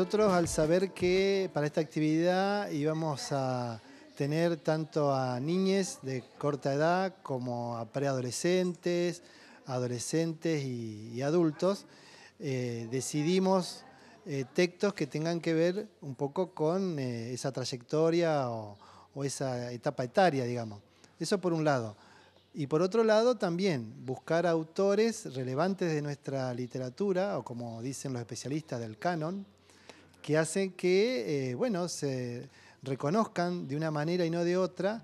nosotros al saber que para esta actividad íbamos a tener tanto a niñes de corta edad como a preadolescentes, adolescentes y adultos, decidimos textos que tengan que ver un poco con esa trayectoria o esa etapa etaria, digamos. Eso por un lado. Y por otro lado también buscar autores relevantes de nuestra literatura, o como dicen los especialistas del canon, que hacen que, bueno, se reconozcan de una manera y no de otra,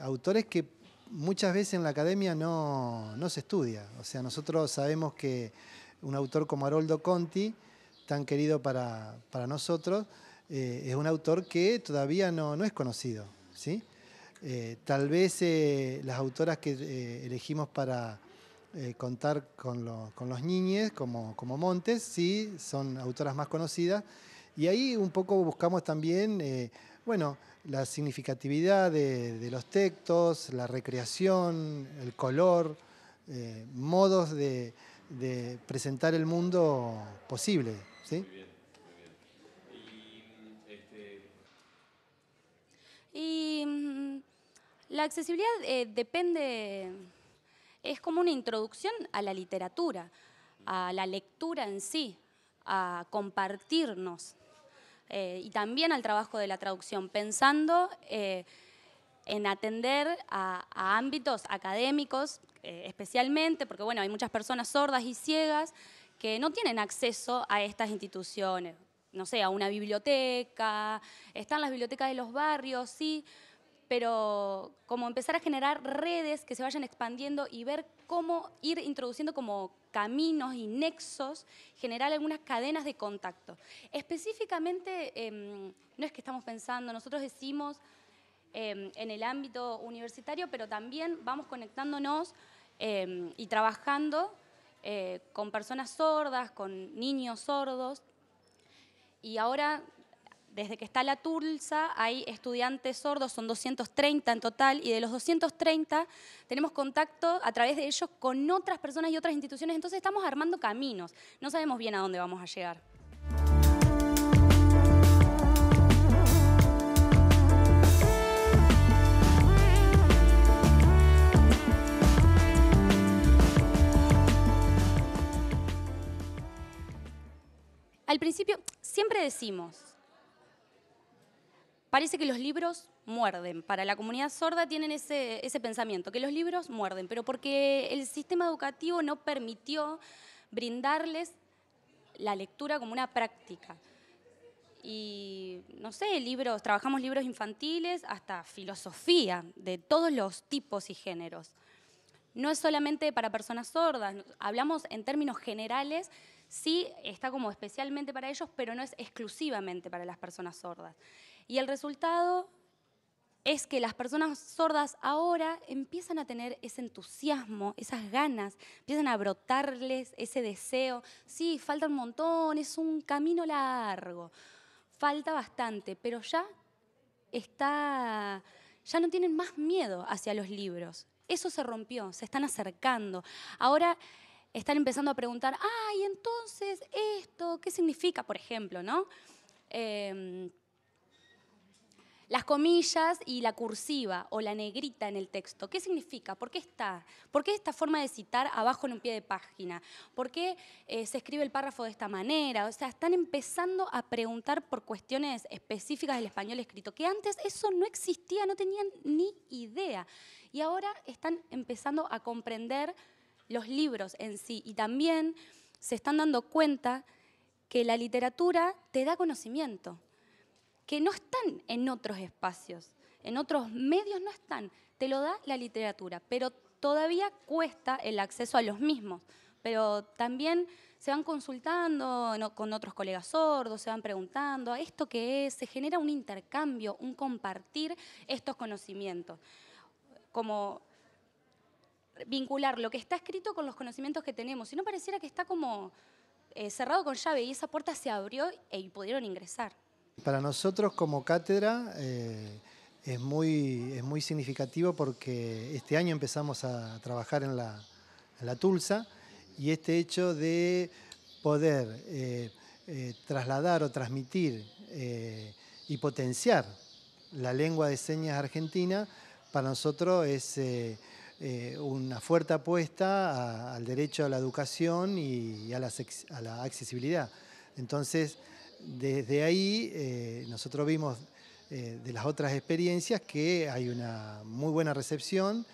autores que muchas veces en la academia no se estudia. O sea, nosotros sabemos que un autor como Haroldo Conti, tan querido para nosotros, es un autor que todavía no es conocido, ¿sí? Tal vez las autoras que elegimos para contar con los niñes, como Montes, sí, son autoras más conocidas. Y ahí un poco buscamos también, bueno, la significatividad de los textos, la recreación, el color, modos de presentar el mundo posible, ¿sí? Muy bien, muy bien. Y la accesibilidad depende, es como una introducción a la literatura, a la lectura en sí, a compartirnos. Y también al trabajo de la traducción, pensando en atender a ámbitos académicos especialmente, porque bueno, hay muchas personas sordas y ciegas que no tienen acceso a estas instituciones, no sé, a una biblioteca, están las bibliotecas de los barrios, sí, pero como empezar a generar redes que se vayan expandiendo y ver cómo ir introduciendo como caminos y nexos, generar algunas cadenas de contacto. Específicamente, no es que estamos pensando, nosotros decimos en el ámbito universitario, pero también vamos conectándonos y trabajando con personas sordas, con niños sordos, y ahora, desde que está la Tulsa, hay estudiantes sordos, son 230 en total, y de los 230 tenemos contacto a través de ellos con otras personas y otras instituciones, entonces estamos armando caminos, no sabemos bien a dónde vamos a llegar. Al principio, siempre decimos, parece que los libros muerden. Para la comunidad sorda tienen ese pensamiento, que los libros muerden, pero porque el sistema educativo no permitió brindarles la lectura como una práctica. Y, no sé, libros, trabajamos libros infantiles hasta filosofía de todos los tipos y géneros. No es solamente para personas sordas, hablamos en términos generales, sí está como especialmente para ellos, pero no es exclusivamente para las personas sordas. Y el resultado es que las personas sordas ahora empiezan a tener ese entusiasmo, esas ganas, empiezan a brotarles ese deseo. Sí, falta un montón, es un camino largo, falta bastante, pero ya no tienen más miedo hacia los libros. Eso se rompió, se están acercando. Ahora están empezando a preguntar, ¿y entonces esto qué significa?, por ejemplo, ¿no? Las comillas y la cursiva o la negrita en el texto. ¿Qué significa? ¿Por qué está? ¿Por qué esta forma de citar abajo en un pie de página? ¿Por qué se escribe el párrafo de esta manera? O sea, están empezando a preguntar por cuestiones específicas del español escrito, que antes eso no existía, no tenían ni idea. Y ahora están empezando a comprender los libros en sí. Y también se están dando cuenta que la literatura te da conocimiento, que no están en otros espacios, en otros medios no están, te lo da la literatura, pero todavía cuesta el acceso a los mismos, pero también se van consultando con otros colegas sordos, se van preguntando, ¿esto qué es? Se genera un intercambio, un compartir estos conocimientos, como vincular lo que está escrito con los conocimientos que tenemos, si no pareciera que está como cerrado con llave y esa puerta se abrió y pudieron ingresar. Para nosotros como cátedra es muy significativo porque este año empezamos a trabajar en la Tulsa y este hecho de poder trasladar o transmitir y potenciar la lengua de señas argentina, para nosotros es una fuerte apuesta al derecho a la educación y a la accesibilidad. Entonces, desde ahí nosotros vimos de las otras experiencias que hay una muy buena recepción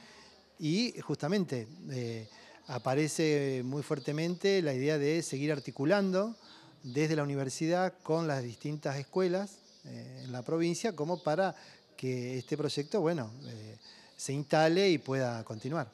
y justamente aparece muy fuertemente la idea de seguir articulando desde la universidad con las distintas escuelas en la provincia como para que este proyecto, bueno, se instale y pueda continuar.